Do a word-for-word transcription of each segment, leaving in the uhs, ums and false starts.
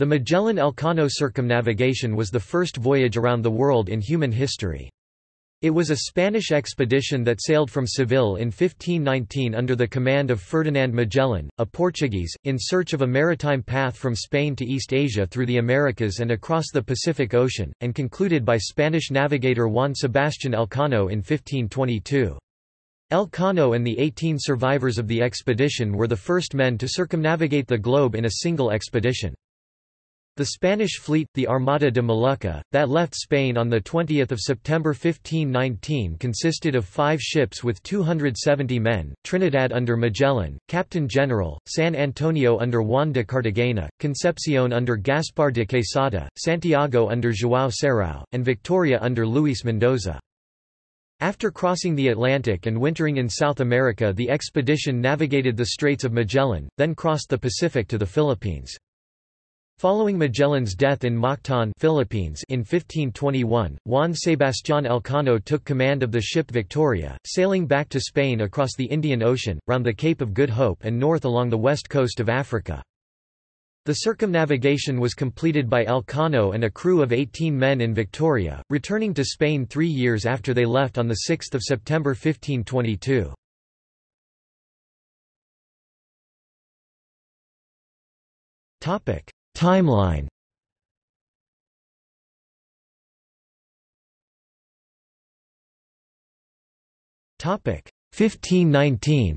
The Magellan-Elcano circumnavigation was the first voyage around the world in human history. It was a Spanish expedition that sailed from Seville in fifteen nineteen under the command of Ferdinand Magellan, a Portuguese, in search of a maritime path from Spain to East Asia through the Americas and across the Pacific Ocean, and concluded by Spanish navigator Juan Sebastián Elcano in fifteen twenty-two. Elcano and the eighteen survivors of the expedition were the first men to circumnavigate the globe in a single expedition. The Spanish fleet, the Armada de Molucca, that left Spain on the twentieth of September fifteen nineteen consisted of five ships with two hundred seventy men, Trinidad under Magellan, Captain General, San Antonio under Juan de Cartagena, Concepcion under Gaspar de Quesada, Santiago under João Serrão, and Victoria under Luis Mendoza. After crossing the Atlantic and wintering in South America, the expedition navigated the Straits of Magellan, then crossed the Pacific to the Philippines. Following Magellan's death in Mactan, Philippines in fifteen twenty-one, Juan Sebastián Elcano took command of the ship Victoria, sailing back to Spain across the Indian Ocean, round the Cape of Good Hope and north along the west coast of Africa. The circumnavigation was completed by Elcano and a crew of eighteen men in Victoria, returning to Spain three years after they left on the sixth of September fifteen twenty-two. Timeline. fifteen nineteen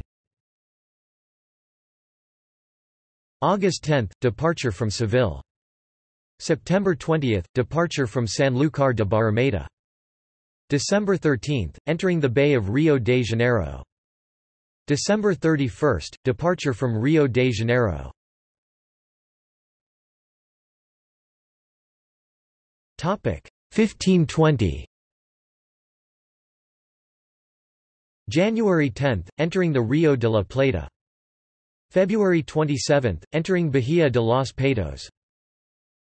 August tenth – Departure from Seville. September twentieth – Departure from Sanlúcar de Barrameda. December thirteenth – Entering the Bay of Rio de Janeiro. December thirty-first – Departure from Rio de Janeiro. fifteen twenty January tenth – Entering the Rio de la Plata. February twenty-seventh – Entering Bahia de los Patos.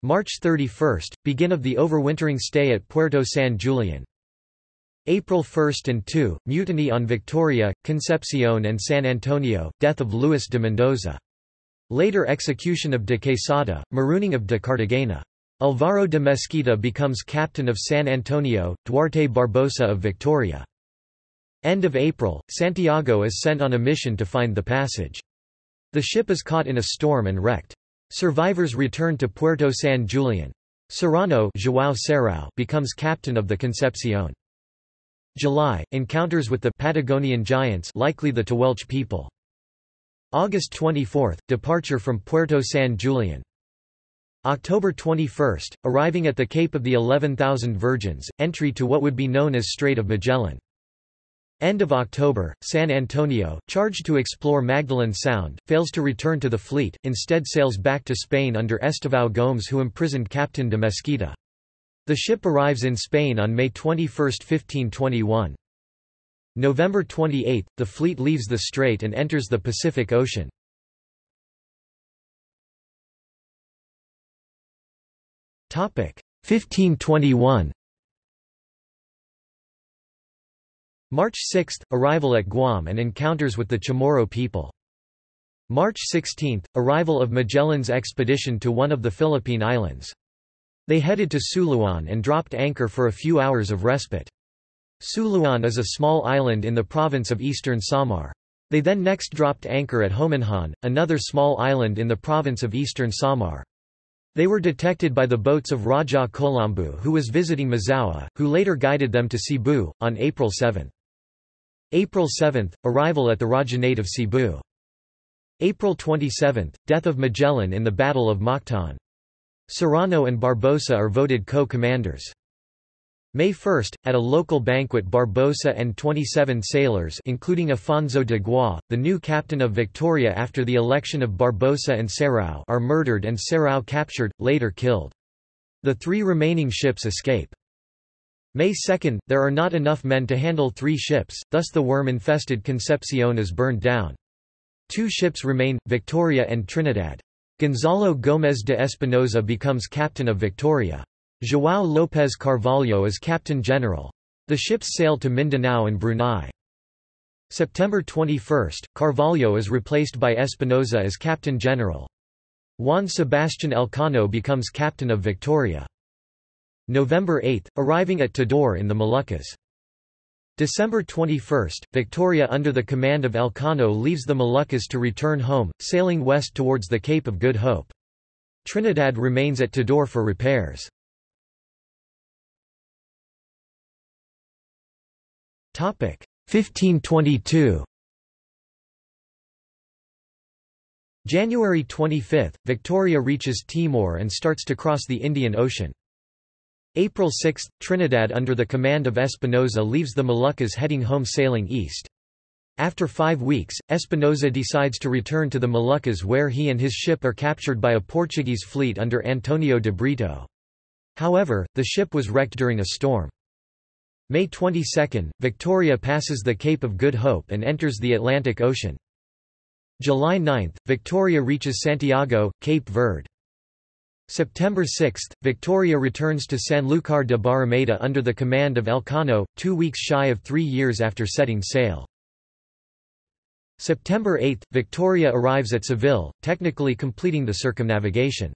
March thirty-first – Begin of the overwintering stay at Puerto San Julián. April first and second – Mutiny on Victoria, Concepcion and San Antonio, death of Luis de Mendoza. Later execution of de Quesada, marooning of de Cartagena. Alvaro de Mesquita becomes captain of San Antonio, Duarte Barbosa of Victoria. End of April, Santiago is sent on a mission to find the passage. The ship is caught in a storm and wrecked. Survivors return to Puerto San Julián. Serrano, João Serrão, becomes captain of the Concepcion. July, encounters with the Patagonian giants, likely the Tehuelche people. August twenty-fourth, departure from Puerto San Julián. October twenty-first, arriving at the Cape of the eleven thousand Virgins, entry to what would be known as Strait of Magellan. End of October, San Antonio, charged to explore Magdalene Sound, fails to return to the fleet, instead sails back to Spain under Estevão Gomes, who imprisoned Captain de Mesquita. The ship arrives in Spain on May twenty-first fifteen twenty-one. November twenty-eighth, the fleet leaves the strait and enters the Pacific Ocean. fifteen twenty-one March sixth – Arrival at Guam and encounters with the Chamorro people. March sixteenth – Arrival of Magellan's expedition to one of the Philippine Islands. They headed to Suluan and dropped anchor for a few hours of respite. Suluan is a small island in the province of Eastern Samar. They then next dropped anchor at Homonhon, another small island in the province of Eastern Samar. They were detected by the boats of Raja Kolambu, who was visiting Mazaua, who later guided them to Cebu, on April seventh. April seventh – Arrival at the Rajanate of Cebu. April twenty-seventh – Death of Magellan in the Battle of Mactan. Serrano and Barbosa are voted co-commanders. May first – At a local banquet, Barbosa and twenty-seven sailors including Afonso de Gois, the new captain of Victoria after the election of Barbosa and Serrão, are murdered and Serrão captured, later killed. The three remaining ships escape. May second – There are not enough men to handle three ships, thus the worm-infested Concepcion is burned down. Two ships remain, Victoria and Trinidad. Gonzalo Gómez de Espinosa becomes captain of Victoria. João López Carvalho is Captain General. The ships sail to Mindanao and Brunei. September twenty-first, Carvalho is replaced by Espinosa as Captain General. Juan Sebastián Elcano becomes captain of Victoria. November eighth, arriving at Tidore in the Moluccas. December twenty-first, Victoria under the command of Elcano leaves the Moluccas to return home, sailing west towards the Cape of Good Hope. Trinidad remains at Tidore for repairs. fifteen twenty-two. January twenty-fifth, Victoria reaches Timor and starts to cross the Indian Ocean. April sixth, Trinidad under the command of Espinosa leaves the Moluccas heading home sailing east. After five weeks, Espinosa decides to return to the Moluccas where he and his ship are captured by a Portuguese fleet under Antonio de Brito. However, the ship was wrecked during a storm. May twenty-second, Victoria passes the Cape of Good Hope and enters the Atlantic Ocean. July ninth, Victoria reaches Santiago, Cape Verde. September sixth, Victoria returns to Sanlúcar de Barrameda under the command of Elcano, two weeks shy of three years after setting sail. September eighth, Victoria arrives at Seville, technically completing the circumnavigation.